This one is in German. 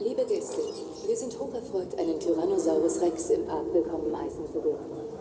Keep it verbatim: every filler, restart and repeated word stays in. Liebe Gäste, wir sind hocherfreut, einen Tyrannosaurus Rex im Park willkommen heißen zu dürfen.